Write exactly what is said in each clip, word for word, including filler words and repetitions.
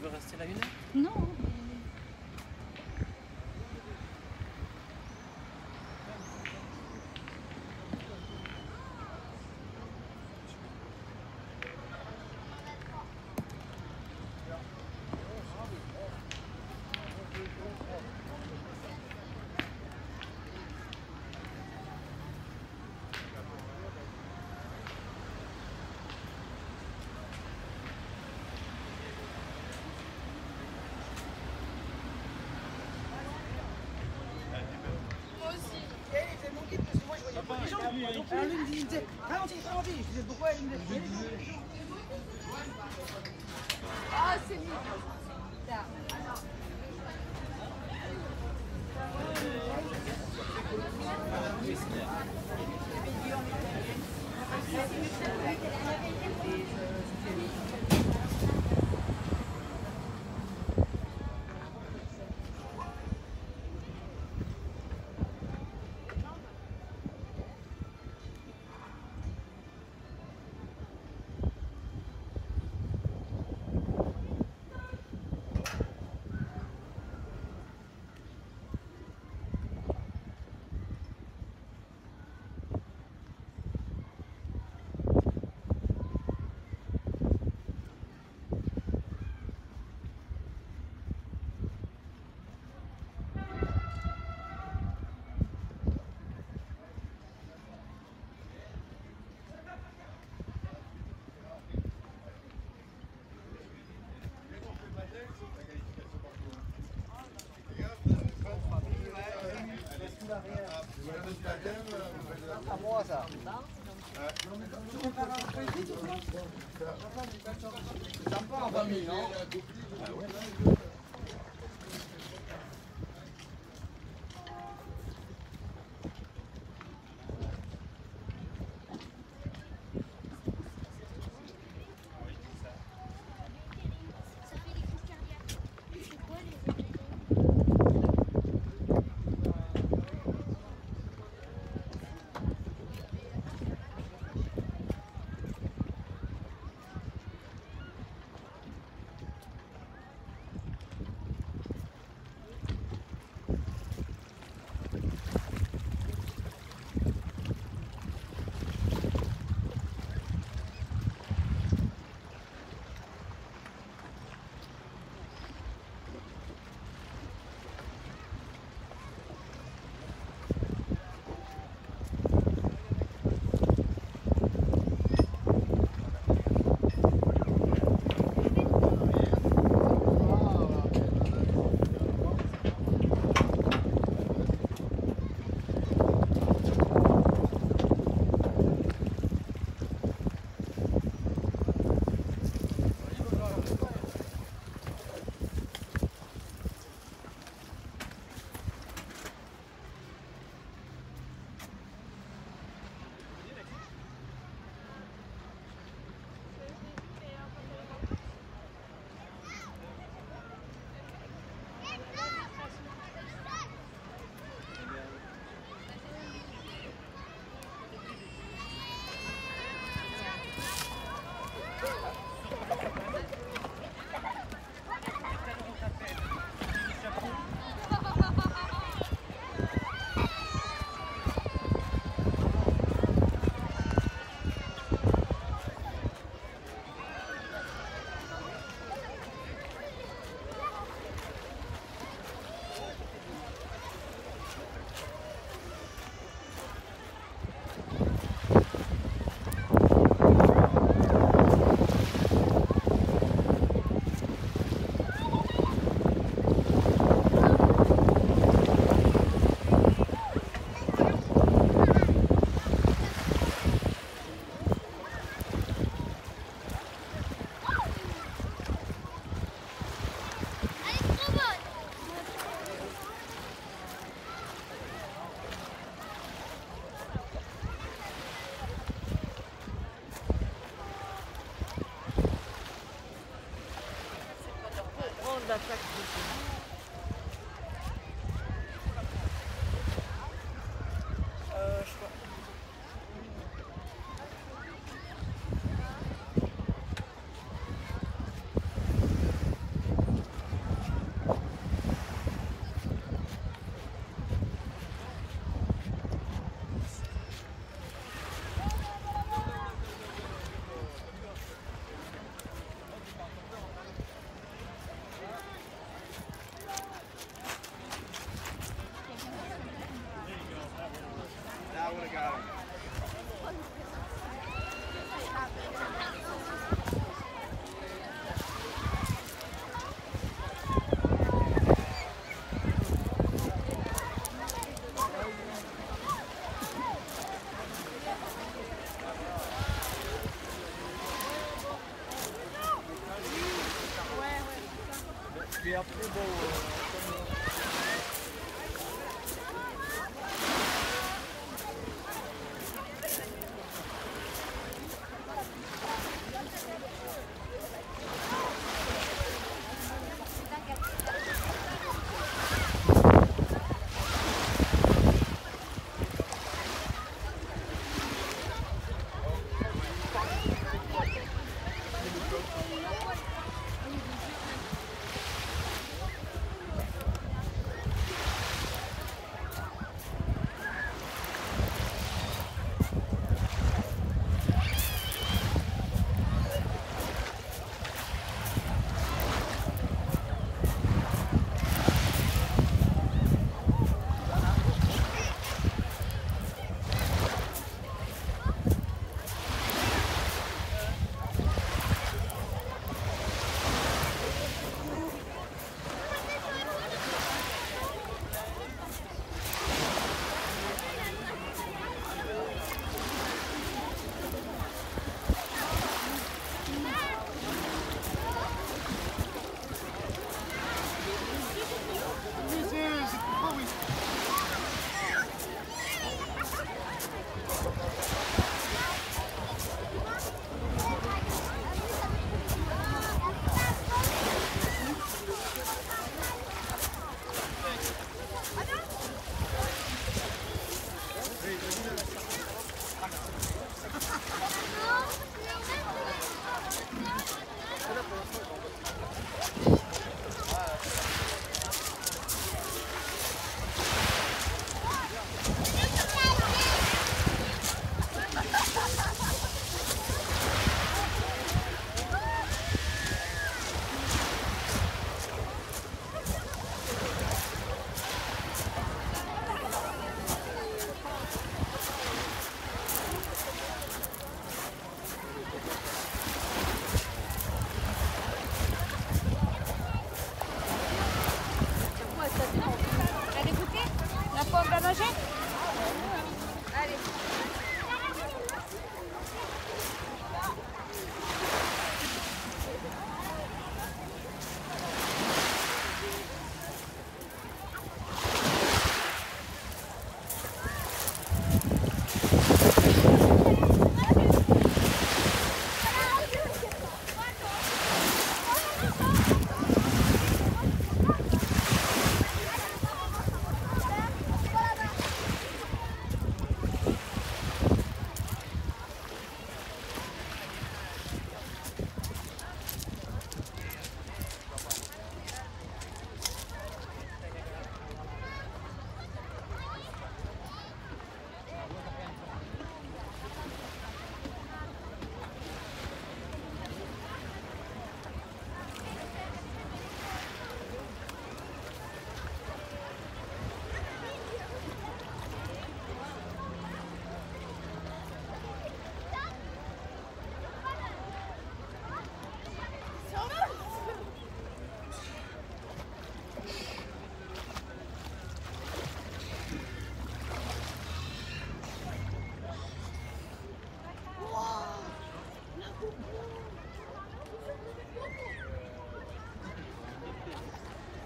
Tu veux rester là une heure? Non. Elle me disait, ralentis, ralentis. Je disais, pourquoi elle me disait? Ah, c'est lui. C'est sympa en famille, non? Ele é muito bom.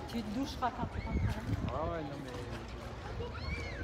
Tu te doucheras quand tu rentres. Ah ouais, non mais...